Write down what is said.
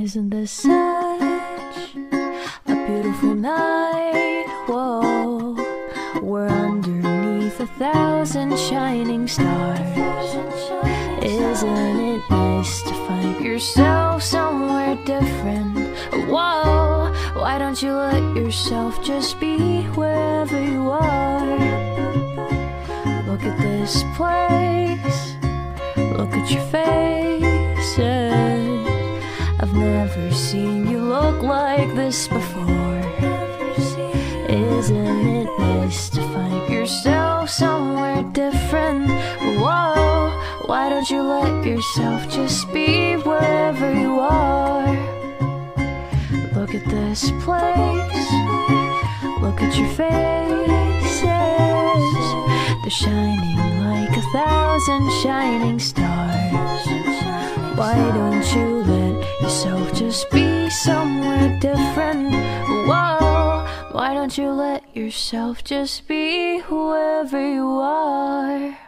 Isn't this such a beautiful night? Whoa, we're underneath 1,000 shining stars. Isn't it nice to find yourself somewhere different? Whoa, why don't you let yourself just be wherever you are? Look at this place, look at your faces. I've never seen you look like this before. Isn't it nice to find yourself somewhere different? Whoa, why don't you let yourself just be wherever you are? Look at this place, look at your faces. They're shining like 1,000 shining stars. Why don't you let yourself just be somewhere different? Whoa, why don't you let yourself just be whoever you are?